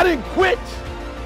I didn't quit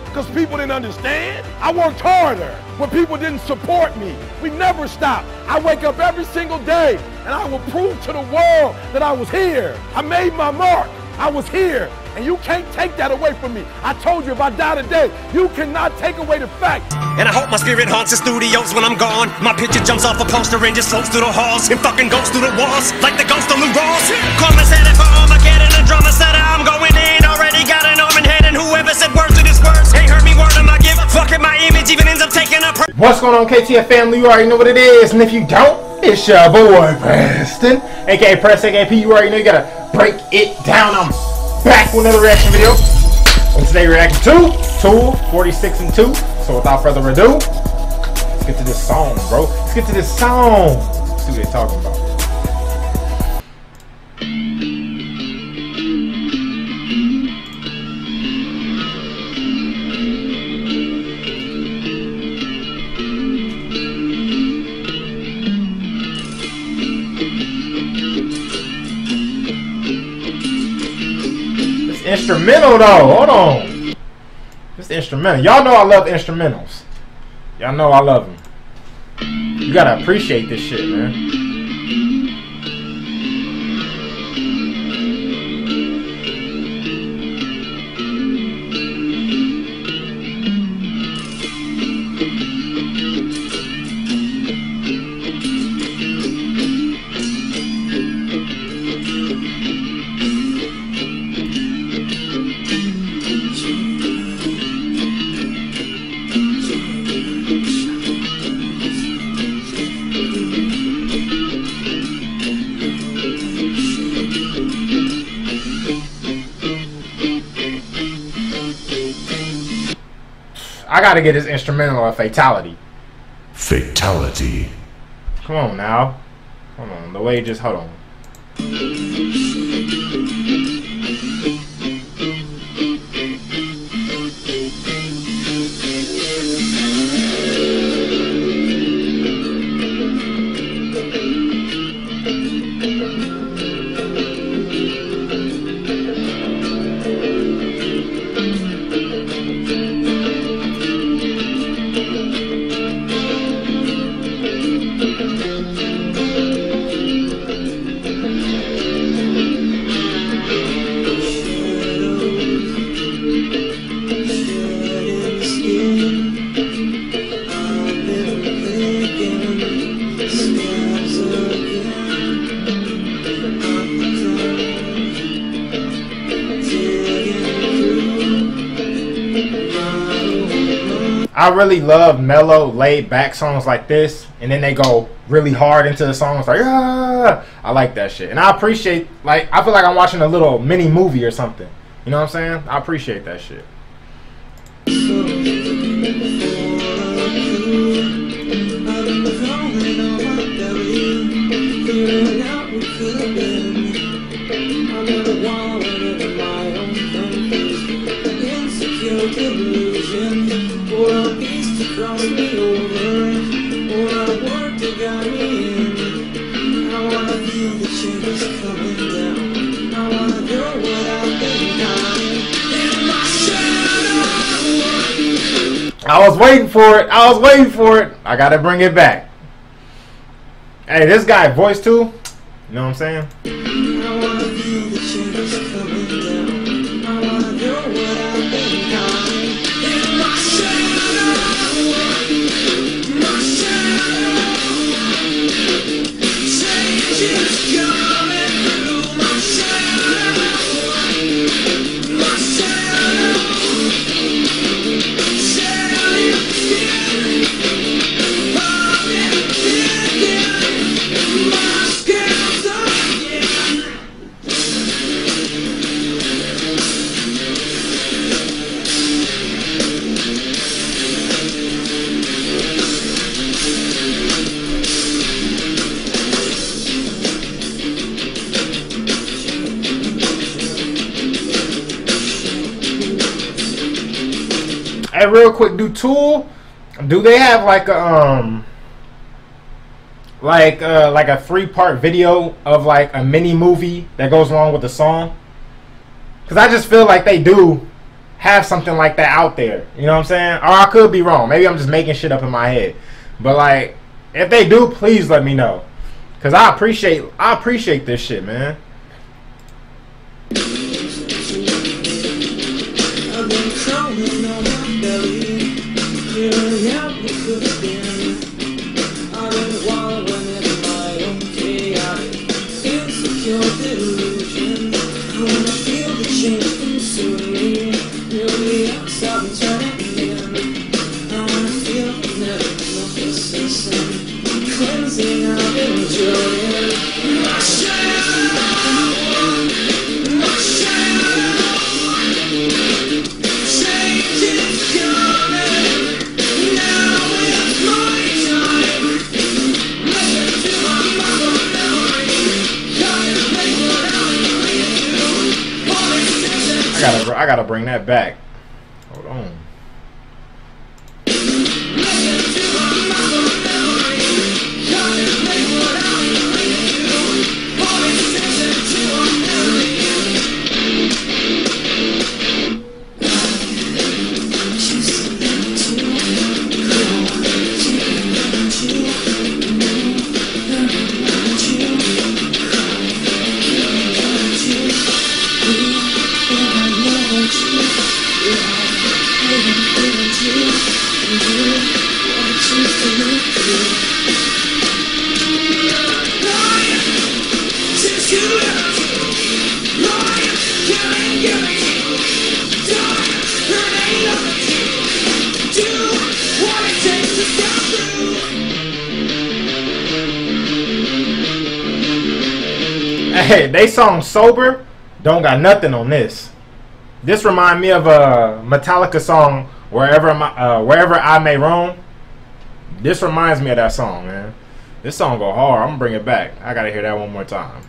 because people didn't understand. I worked harder when people didn't support me. We never stopped. I wake up every single day and I will prove to the world that I was here. I made my mark. I was here. And you can't take that away from me. I told you, if I die today, you cannot take away the fact. And I hope my spirit haunts the studios when I'm gone. My picture jumps off a poster and just floats through the halls and fucking goes through the walls like the ghost of Lou Rawls. Call me Santa for Armageddon, a drama setter. I'm going in, already got an arm and head, and whoever said words to this words ain't heard me word. I'm not giving a fuck if my image even ends up taking up. What's going on, KTF family? You already know what it is, and if you don't, it's your boy Preston, aka Press, aka P. You already know you gotta break it down. I'm back with another reaction video, and today we're reacting to Tool, 46 and 2. So without further ado, let's get to this song, bro. Let's get to this song. Let's see what they're talking about. Instrumental though, hold on. This instrumental. Y'all know I love instrumentals. Y'all know I love them. You gotta appreciate this shit, man. I gotta get this instrumental of Fatality. Fatality. Come on now. Hold on. The way just hold on. I really love mellow, laid-back songs like this, and then they go really hard into the songs like, ah! I like that shit, and I appreciate. Like, I feel like I'm watching a little mini movie or something. You know what I'm saying? I appreciate that shit. I was waiting for it. I was waiting for it. I gotta bring it back. Hey, this guy voice too. You know what I'm saying? I wanna feel the shadows coming down. I wanna do what I've been dying. In my shadow, my shadow, change is coming through my shadow, my shadow. Hey, real quick, do Tool, do they have like a like a 3-part video of like a mini movie that goes along with the song? Because I just feel like they do have something like that out there. You know what I'm saying? Or I could be wrong. Maybe I'm just making shit up in my head. But like, if they do, please let me know. Cause I appreciate this shit, man. I gotta bring that back. Hold on. Hey, they song Sober don't got nothing on this. This remind me of a Metallica song, Wherever I May Roam. This reminds me of that song, man. This song go hard. I'm gonna bring it back. I gotta hear that one more time.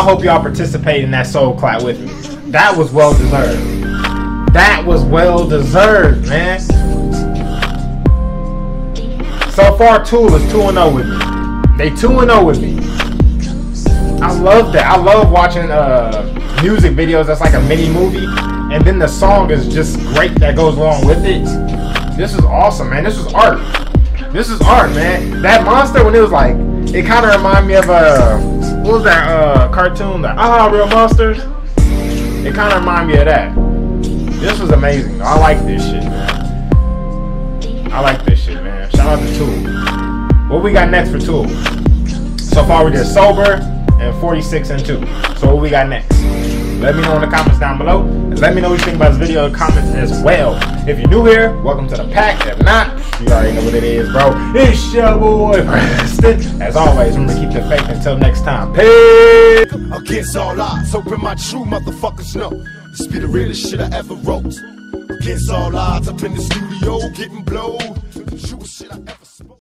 Hope y'all participate in that soul clap with me. That was well deserved. That was well deserved, man. So far, Tool is 2-0 with me. They 2-0 with me. I love that. I love watching music videos that's like a mini movie, and then the song is just great that goes along with it. This is awesome, man. This is art. This is art, man. That monster, when it was like, It kind of reminded me of what was that cartoon, the Aha, Real Monsters? It kind of reminded me of that. This was amazing. I like this shit, man. I like this shit, man. Shout out to Tool. What we got next for Tool? So far we did Sober and 46 and 2. So what we got next? Let me know in the comments down below. And let me know what you think about this video in the comments as well. If you're new here, welcome to the pack. If not, you already know what it is, bro. It's your boy, Preston. As always, I'm gonna keep the faith until next time. Peace! Against all odds, hoping my true motherfuckers know. This be the realest shit I ever wrote. Against all odds, up in the studio, getting blowed. The truest shit I ever spoke.